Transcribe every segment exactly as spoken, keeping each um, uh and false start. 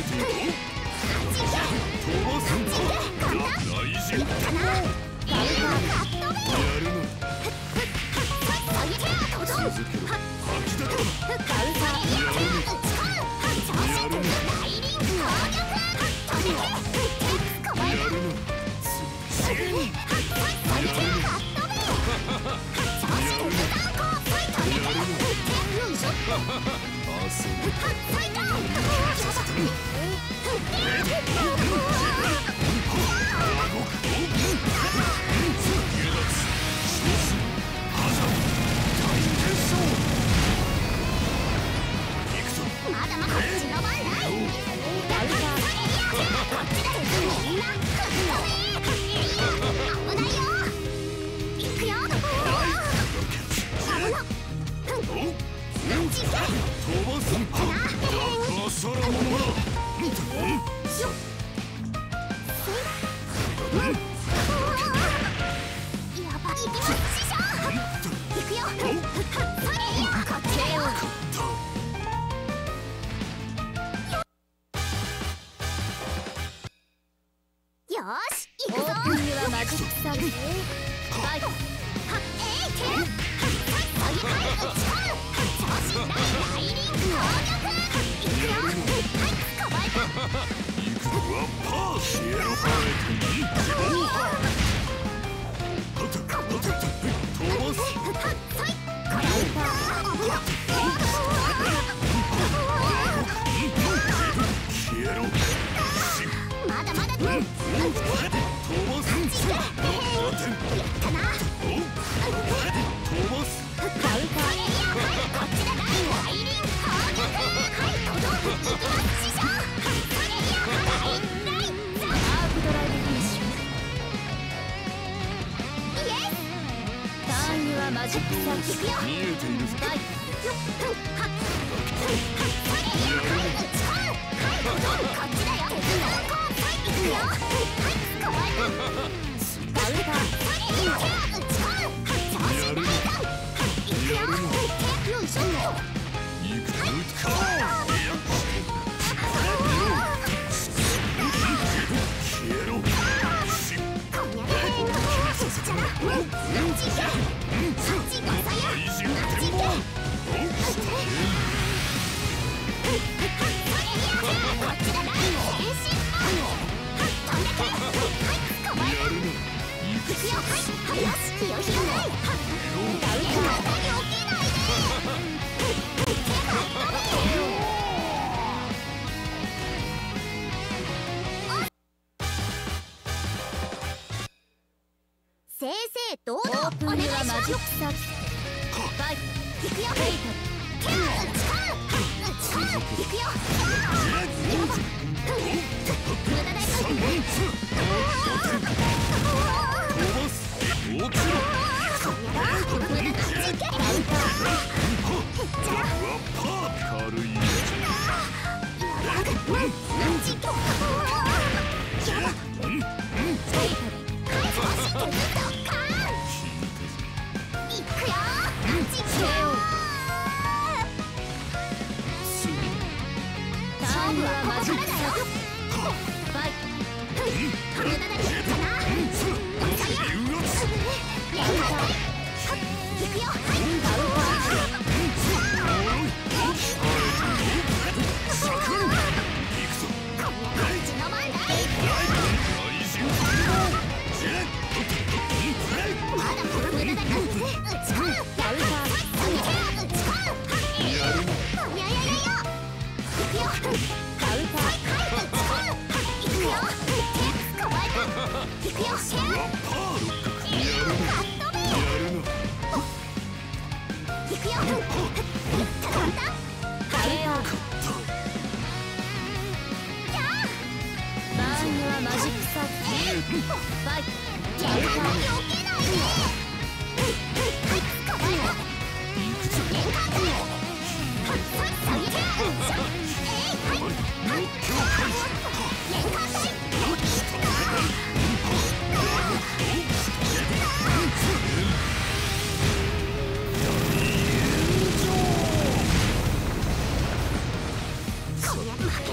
負け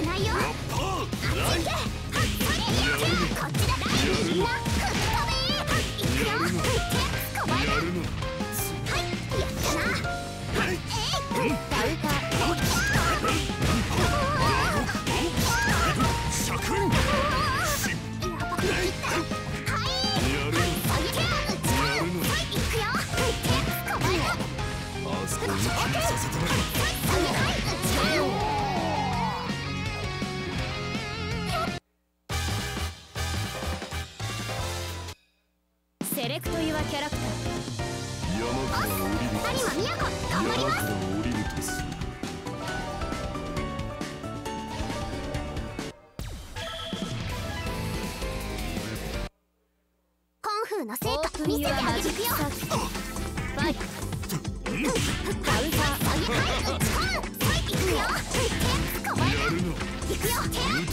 ないよ。セレクトユアキャラクター。山から降りる。谷間宮子、頑張ります。山から降りるとする。 の成果見せてあげるよ。バイカウンター打ち込む。行くよ手構える。行くよ手。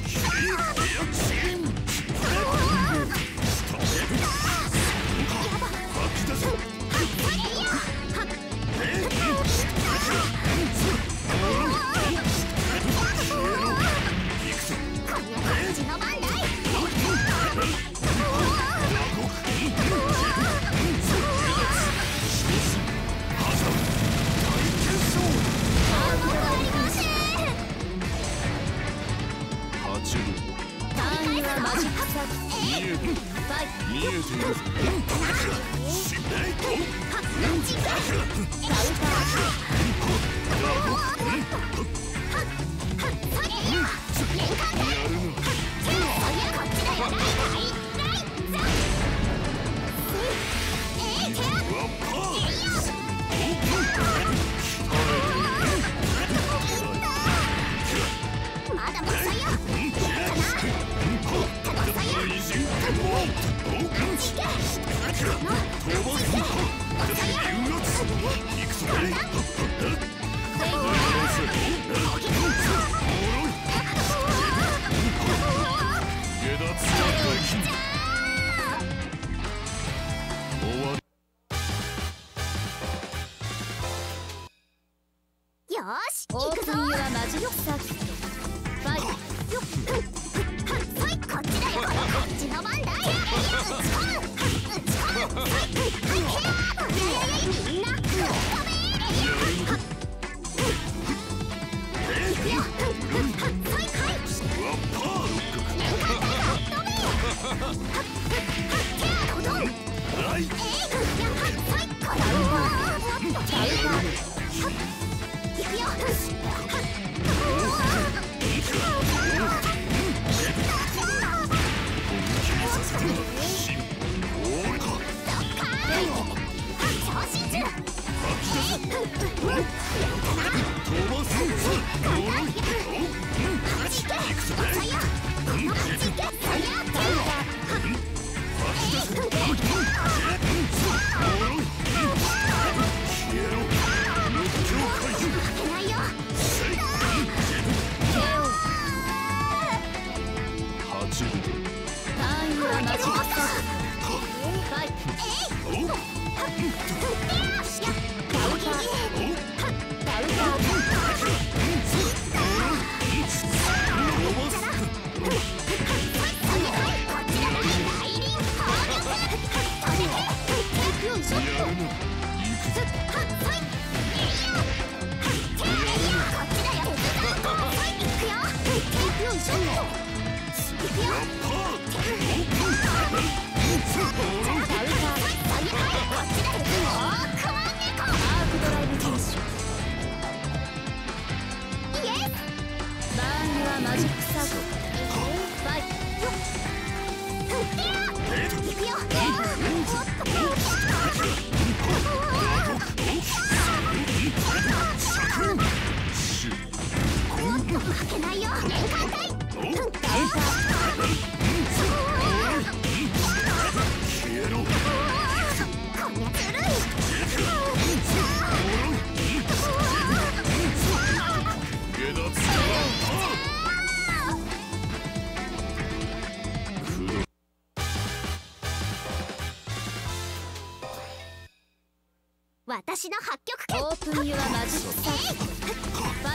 私の八極拳。オープンユアマジックサーク。バイ。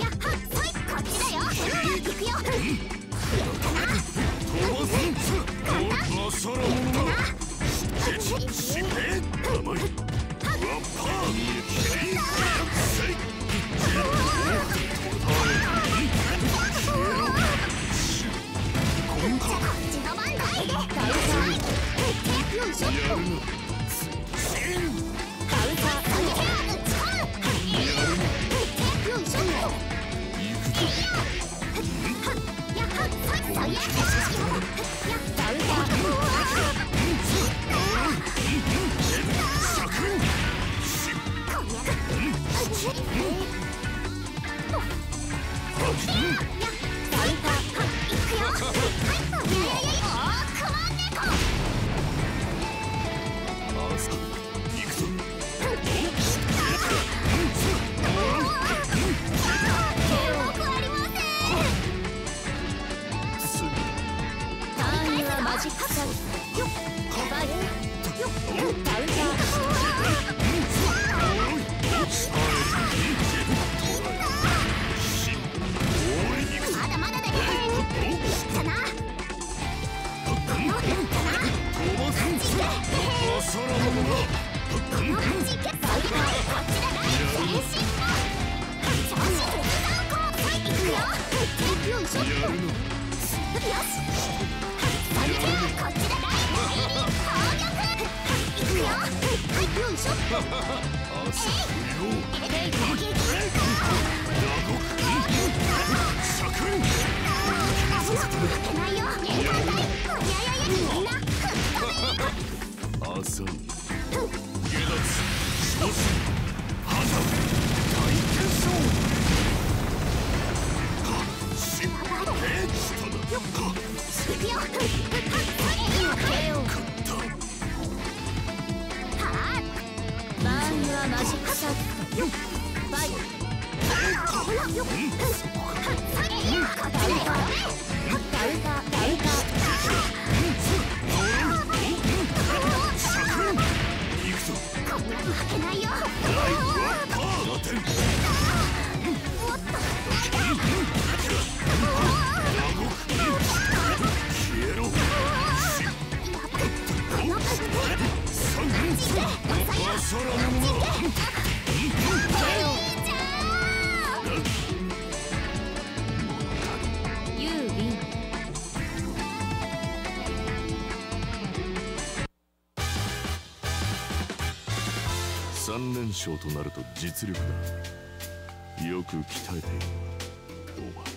やっはっはいこっちだよ。行くよ。やるの。 Yeah. すか。行くぞ。隊員はマジックサさん連勝となると実力だ。よく鍛えているお前。